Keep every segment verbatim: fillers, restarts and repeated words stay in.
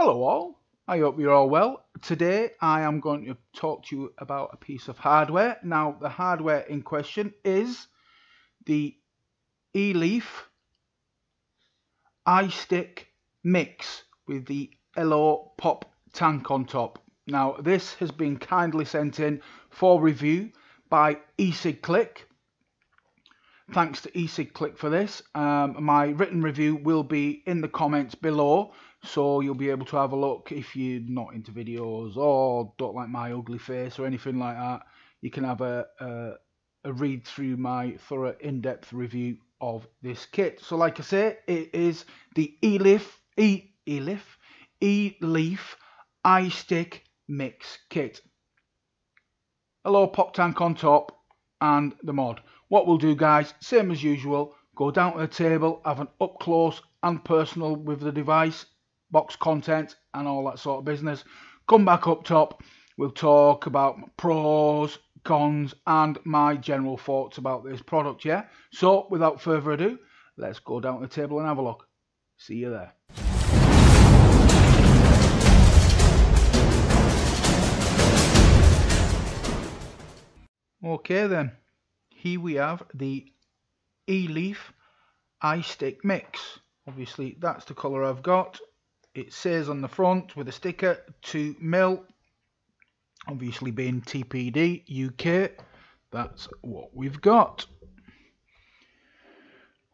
Hello all, I hope you're all well. Today I am going to talk to you about a piece of hardware. Now the hardware in question is the Eleaf iStick Mix with the Ello Pop Tank on top. Now this has been kindly sent in for review by ecigclick. Thanks to ecigclick for this. Um, my written review will be in the comments below, so you'll be able to have a look. If you're not into videos or don't like my ugly face or anything like that, you can have a, a, a read through my thorough in-depth review of this kit. So like I say, it is the Eleaf, e, Eleaf, Eleaf iStick Mix Kit. Hello Pop Tank on top and the mod. What we'll do, guys, same as usual, go down to the table, have an up close and personal with the device, box content and all that sort of business. Come back up top, we'll talk about pros, cons and my general thoughts about this product, yeah? So without further ado, let's go down to the table and have a look. See you there. Okay then. Here we have the Eleaf iStick Mix. Obviously that's the colour I've got. It says on the front with a sticker two mil, obviously being T P D U K, that's what we've got.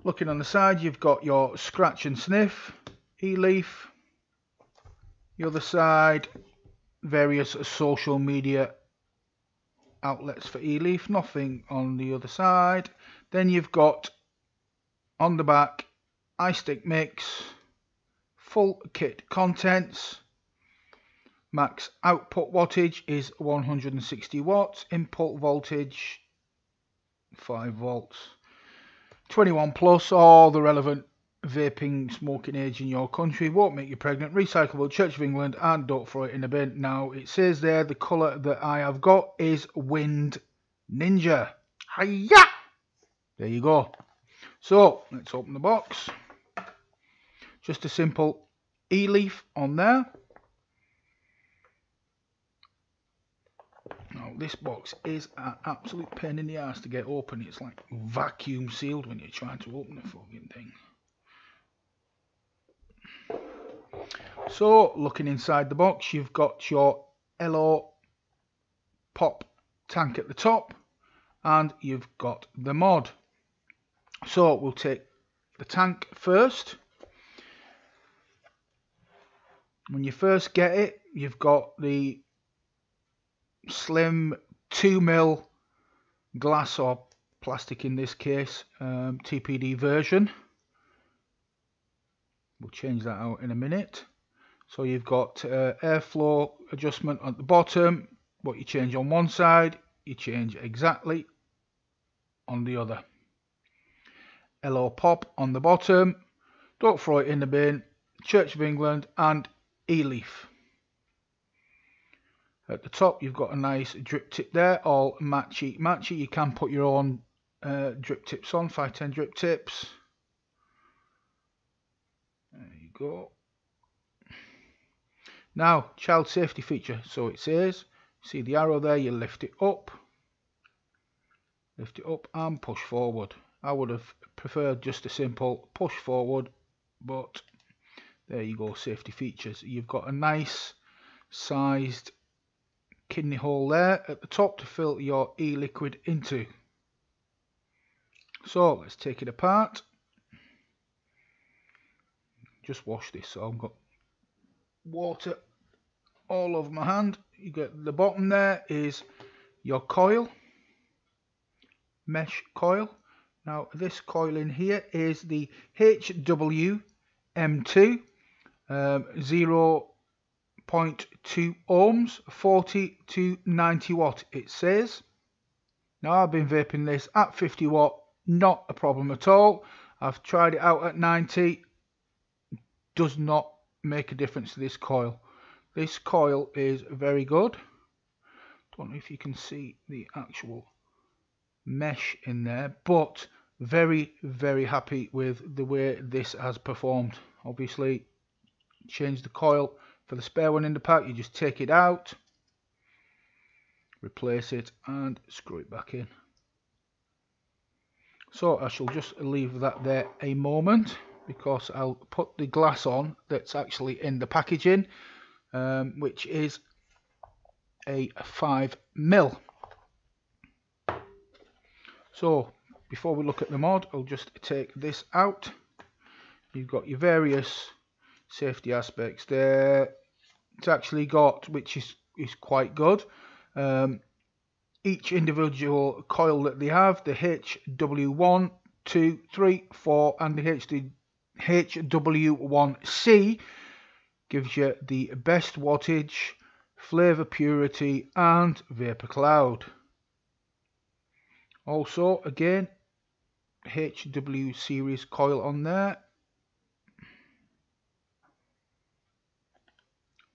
Looking on the side, you've got your scratch and sniff Eleaf, the other side various social media outlets for Eleaf, nothing on the other side. Then you've got on the back iStick Mix, full kit contents, max output wattage is one hundred sixty watts, input voltage five volts, twenty-one plus, all the relevant vaping smoking age in your country, won't make you pregnant, recyclable, Church of England and don't throw it in the bin. Now it says there the colour that I have got is Wind Ninja. Hiya! There you go. So let's open the box. Just a simple Eleaf on there. Now this box is an absolute pain in the ass to get open. It's like vacuum sealed when you're trying to open the fucking thing. So looking inside the box, you've got your Ello Pop Tank at the top and you've got the mod. So we'll take the tank first. When you first get it, you've got the slim two mil glass or plastic in this case, um, T P D version. We'll change that out in a minute. So you've got uh, airflow adjustment at the bottom. What you change on one side, you change exactly on the other. Ello Pop on the bottom, don't throw it in the bin, Church of England and Eleaf. At the top you've got a nice drip tip there, all matchy matchy. You can put your own uh, drip tips on, five ten drip tips. There you go. Now, child safety feature. So it says, see the arrow there, you lift it up. Lift it up and push forward. I would have preferred just a simple push forward, but there you go, safety features. You've got a nice sized kidney hole there at the top to fill your e-liquid into. So let's take it apart. Just wash this, so I've got water all over my hand. You get the bottom there is your coil, mesh coil. Now this coil in here is the H W M two, um, zero point two ohms, forty to ninety watt it says. Now I've been vaping this at fifty watt, not a problem at all. I've tried it out at ninety. Does not make a difference to this coil. This coil is very good. Don't know if you can see the actual mesh in there, but very very happy with the way this has performed. Obviously change the coil for the spare one in the pack, you just take it out, replace it and screw it back in. So I shall just leave that there a moment, because I'll put the glass on that's actually in the packaging, um, which is a five mil. So before we look at the mod, I'll just take this out. You've got your various safety aspects there. It's actually got, which is, is quite good, um, each individual coil that they have, the H W one, two, three, four and the H W one C, gives you the best wattage, flavor purity and vapor cloud. Also again, H W series coil on there,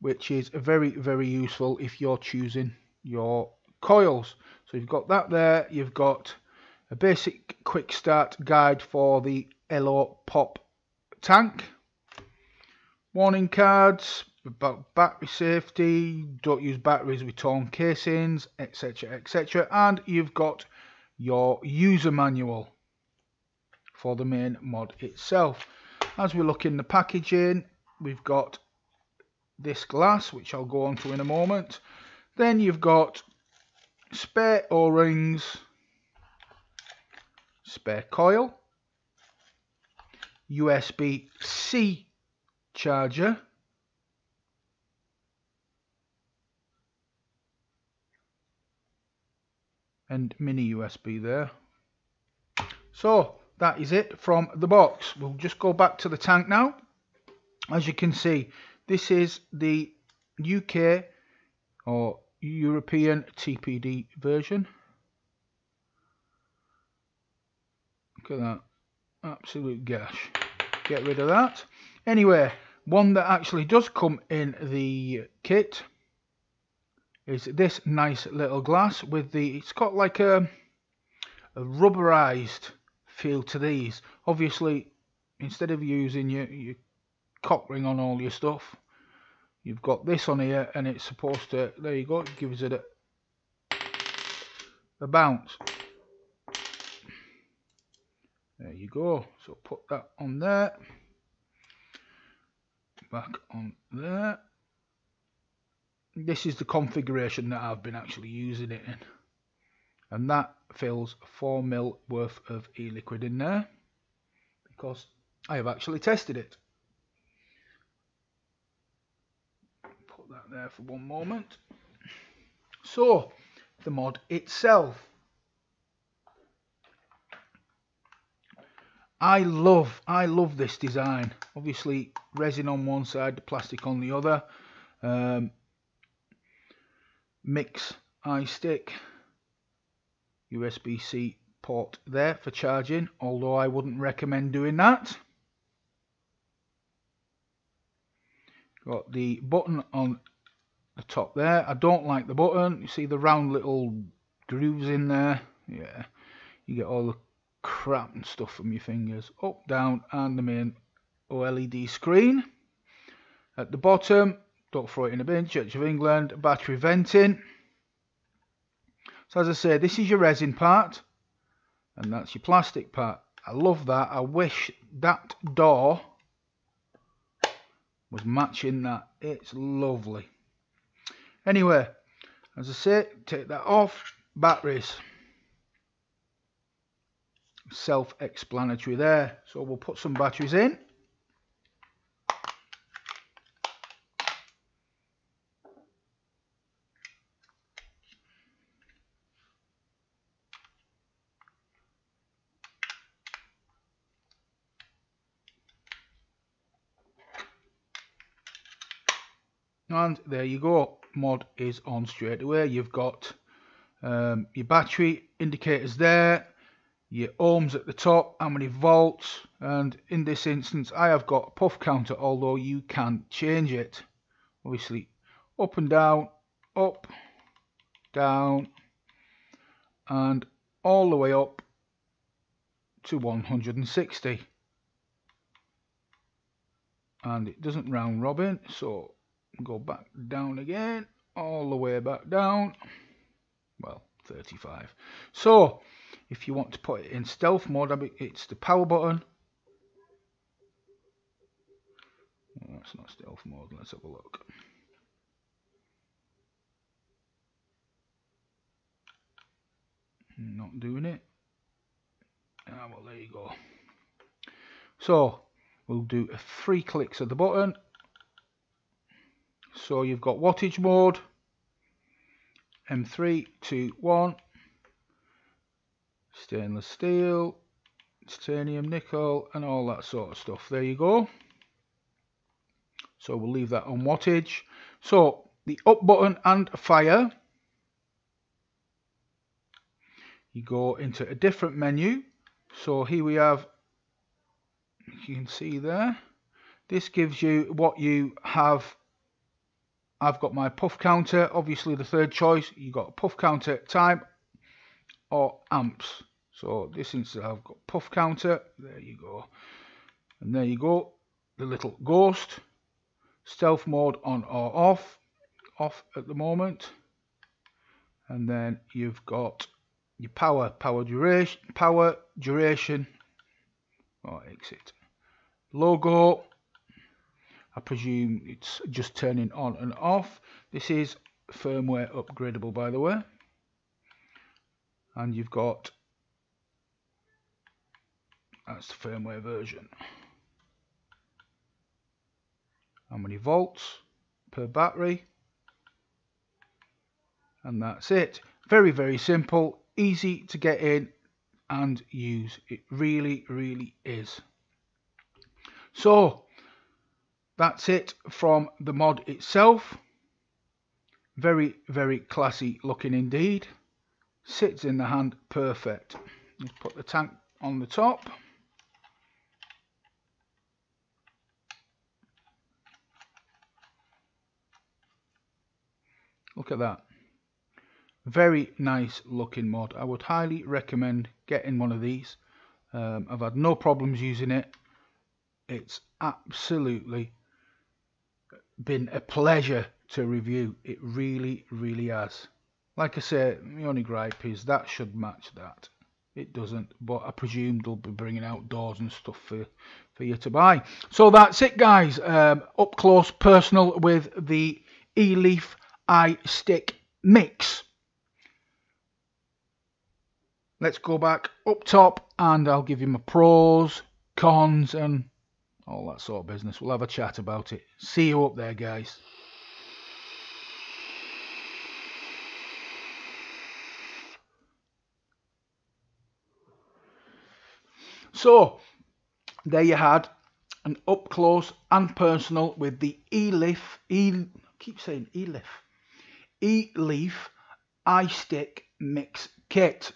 which is very very useful if you're choosing your coils. So you've got that there, you've got a basic quick start guide for the Ello Pop Tank, warning cards about battery safety, don't use batteries with torn casings, etc, etc, and you've got your user manual for the main mod itself. As we look in the packaging, we've got this glass, which I'll go on to in a moment. Then you've got spare O-rings, spare coil, U S B C charger, and mini U S B there. So that is it from the box. We'll just go back to the tank now. As you can see, this is the U K or European T P D version. Look at that, absolute gash. Get rid of that. Anyway, one that actually does come in the kit is this nice little glass with the, it's got like a, a rubberized feel to these. Obviously, instead of using your, your cock ring on all your stuff, you've got this on here, and it's supposed to, there you go, it gives it a, a bounce. There you go. So put that on there, back on there. This is the configuration that I've been actually using it in, and that fills four mil worth of e-liquid in there, because I have actually tested it. Put that there for one moment. So the mod itself, I love I love this design. Obviously resin on one side, the plastic on the other, um, mix iStick, U S B C port there for charging, although I wouldn't recommend doing that. Got the button on the top there. I don't like the button. You see the round little grooves in there. Yeah, you get all the crap and stuff from your fingers. Up, down, and the main OLED screen at the bottom. Don't throw it in a bin, Church of England, battery venting. So as I say, this is your resin part, and that's your plastic part. I love that. I wish that door was matching that. It's lovely. Anyway, as I say, take that off. Batteries. Self-explanatory there. So we'll put some batteries in. And there you go, mod is on straight away. You've got um, your battery indicators there, your ohms at the top, how many volts, and in this instance I have got a puff counter, although you can change it. Obviously up and down, up, down, and all the way up to one hundred and sixty. And it doesn't round robin, so go back down again, all the way back down, well, thirty-five. So if you want to put it in stealth mode, it's the power button. Oh, that's not stealth mode. Let's have a look. Not doing it. Ah, well, there you go. So we'll do three clicks of the button. So you've got wattage mode, M three, two, one, stainless steel, titanium, nickel, and all that sort of stuff. There you go. So we'll leave that on wattage. So the up button and fire, you go into a different menu. So here we have, you can see there, this gives you what you have. I've got my puff counter, obviously the third choice. You got puff counter, time, or amps. So this instance I've got puff counter. There you go. And there you go, the little ghost. Stealth mode on or off, off at the moment. And then you've got your power, power duration, power duration, or exit logo. I presume it's just turning on and off. This is firmware upgradable, by the way. And you've got, that's the firmware version. How many volts per battery, and that's it. Very, very simple, easy to get in and use. It really, really is. So that's it from the mod itself. Very, very classy looking indeed. Sits in the hand perfect. Let's put the tank on the top. Look at that. Very nice looking mod. I would highly recommend getting one of these. Um, I've had no problems using it. It's absolutely been a pleasure to review. It really, really has. Like I say, my only gripe is that should match that. It doesn't, but I presume they'll be bringing out doors and stuff for, for you to buy. So that's it, guys. Um, up close, personal with the Eleaf iStick Mix. Let's go back up top and I'll give you my pros, cons, and all that sort of business. We'll have a chat about it. See you up there, guys. So there you had an up close and personal with the Eleaf, e keep saying Eleaf, Eleaf iStick Mix Kit.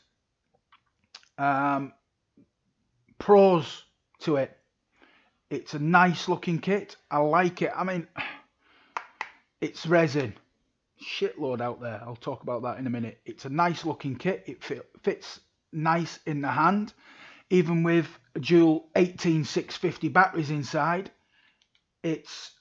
Um, pros to it. It's a nice looking kit. I like it. I mean, it's resin. Shitload out there. I'll talk about that in a minute. It's a nice looking kit. It fit, fits nice in the hand. Even with dual eighteen six fifty batteries inside, it's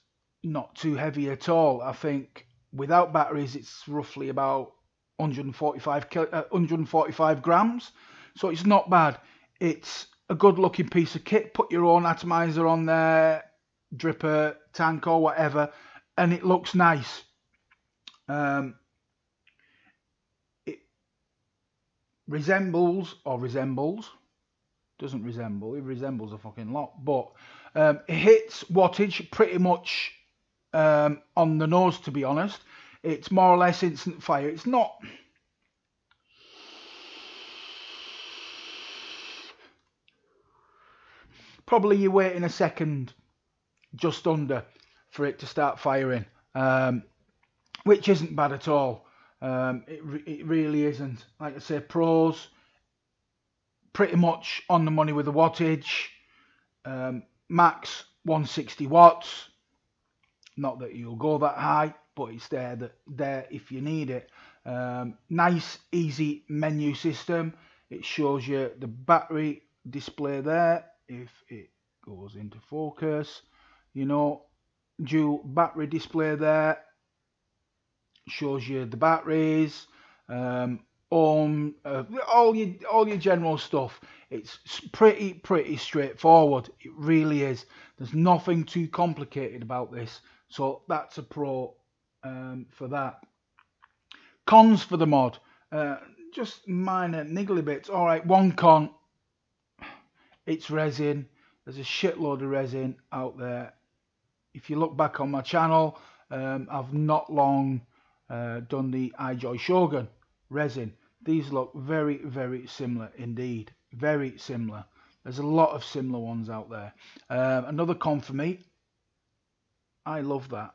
not too heavy at all. I think without batteries, it's roughly about one hundred forty-five, uh, one hundred forty-five grams. So it's not bad. It's a good looking piece of kit. Put your own atomizer on there, dripper, tank, or whatever, and it looks nice. Um, it resembles, or resembles, doesn't resemble, it resembles a fucking lot, but um, it hits wattage pretty much um, on the nose, to be honest. It's more or less instant fire. It's not... Probably you're waiting a second, just under, for it to start firing, um, which isn't bad at all. Um, it, re it really isn't. Like I say, pros, pretty much on the money with the wattage, um, max one hundred sixty watts. Not that you'll go that high, but it's there, that, there if you need it. Um, nice, easy menu system. It shows you the battery display there. If it goes into focus, you know, dual battery display there, shows you the batteries, um, ohm, uh, all your all your general stuff. It's pretty pretty straightforward. It really is. There's nothing too complicated about this, so that's a pro um, for that. Cons for the mod, uh, just minor niggly bits. All right, one con. It's resin. There's a shitload of resin out there. If you look back on my channel, um, I've not long uh, done the iJoy Shogun resin. These look very, very similar indeed. Very similar. There's a lot of similar ones out there. Um, another con for me. I love that,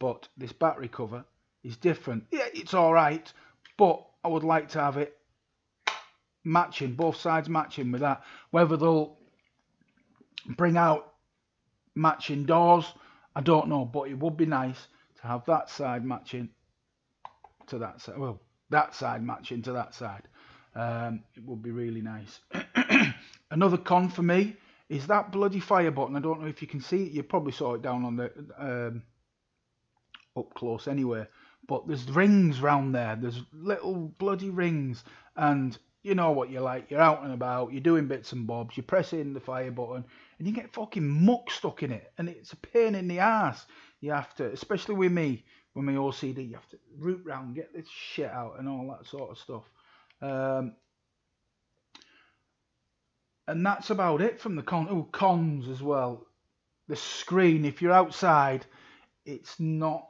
but this battery cover is different. Yeah, it's all right, but I would like to have it matching, both sides matching with that. Whether they'll bring out matching doors, I don't know, but it would be nice to have that side matching to that side. Well, that side matching to that side. Um, it would be really nice. Another con for me is that bloody fire button. I don't know if you can see it. You probably saw it down on the um, up close anyway. But there's rings round there. There's little bloody rings, and you know what you like. You're out and about. You're doing bits and bobs. You press in the fire button, and you get fucking muck stuck in it, and it's a pain in the ass. You have to, especially with me, with my O C D, you have to root round, get this shit out, and all that sort of stuff. Um, and that's about it from the con. Oh, cons as well. The screen, if you're outside, it's not.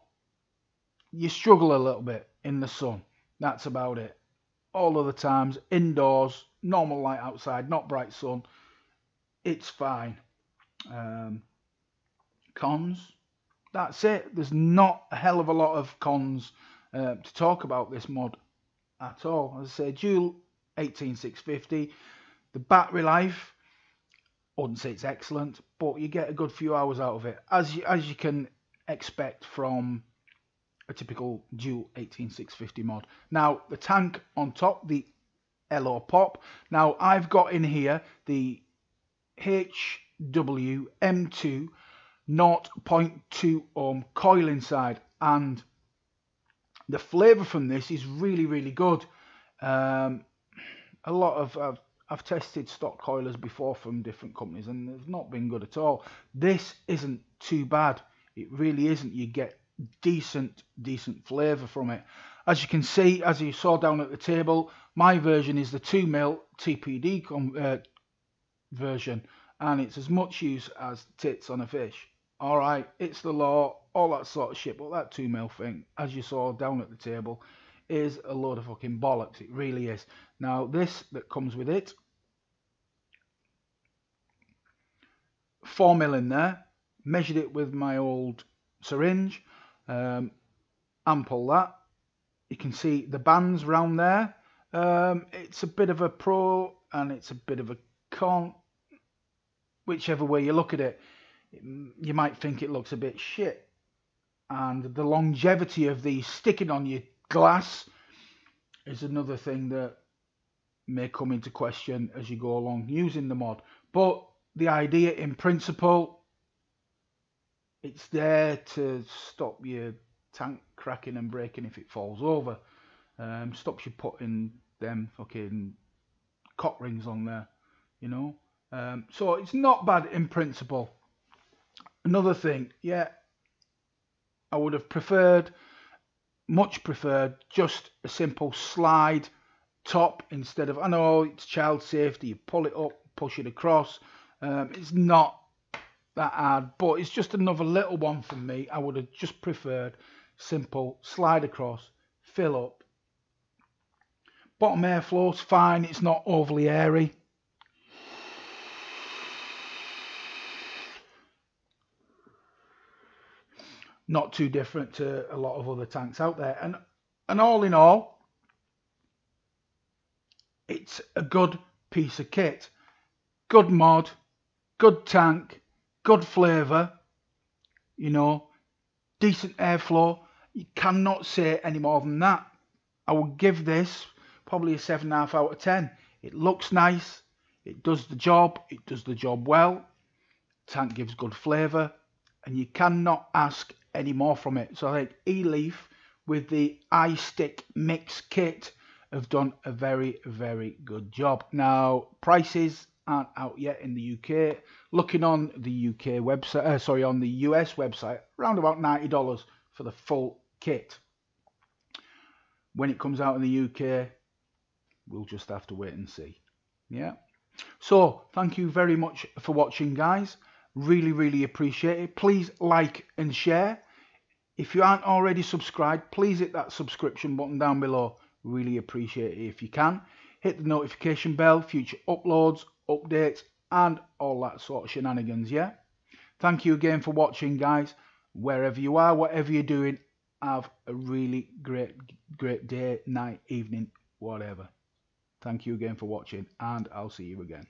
You struggle a little bit in the sun. That's about it. All other times, indoors, normal light outside, not bright sun, it's fine. Um, cons, that's it. There's not a hell of a lot of cons uh, to talk about this mod at all. As I say, dual eighteen six fifty, the battery life, I wouldn't say it's excellent, but you get a good few hours out of it, as you, as you can expect from a typical dual eighteen six fifty mod. Now the tank on top, the Ello Pop. Now I've got in here the H W M two zero point two ohm coil inside, and the flavour from this is really really good. Um, a lot of I've, I've tested stock coilers before from different companies, and they've not been good at all. This isn't too bad. It really isn't. You get decent decent flavour from it. As you can see, as you saw down at the table, my version is the two mil T P D com uh, version, and it's as much use as tits on a fish. All right, it's the law, all that sort of shit, but that two mil thing, as you saw down at the table, is a load of fucking bollocks. It really is. Now this that comes with it, four mil in there, measured it with my old syringe. Um, ample that. You can see the bands round there. Um, it's a bit of a pro and it's a bit of a con. Whichever way you look at it, it you might think it looks a bit shit. And the longevity of these sticking on your glass is another thing that may come into question as you go along using the mod. But the idea in principle, it's there to stop your tank cracking and breaking if it falls over. Um, stops you putting them fucking cock rings on there, you know. Um, so it's not bad in principle. Another thing, yeah, I would have preferred, much preferred, just a simple slide top instead of, I know it's child safety, you pull it up, push it across. Um, it's not that hard, but it's just another little one for me. I would have just preferred simple slide across, fill up. Bottom airflow's fine, it's not overly airy. Not too different to a lot of other tanks out there, and and all in all, it's a good piece of kit. Good mod, good tank, good flavour, you know, decent airflow. You cannot say any more than that. I would give this probably a seven point five out of ten. It looks nice. It does the job. It does the job well. Tank gives good flavour. and you cannot ask any more from it. So I think Eleaf with the iStick Mix Kit have done a very, very good job. Now, prices aren't out yet in the U K. Looking on the U K website, uh, sorry, on the U S website, around about ninety dollars for the full kit. When it comes out in the U K, we'll just have to wait and see. Yeah. So thank you very much for watching, guys. Really, really appreciate it. Please like and share. If you aren't already subscribed, please hit that subscription button down below. Really appreciate it if you can. Hit the notification bell, future uploads, updates, and all that sort of shenanigans, yeah? Thank you again for watching, guys. Wherever you are, whatever you're doing, have a really great, great day, night, evening, whatever. Thank you again for watching, and I'll see you again.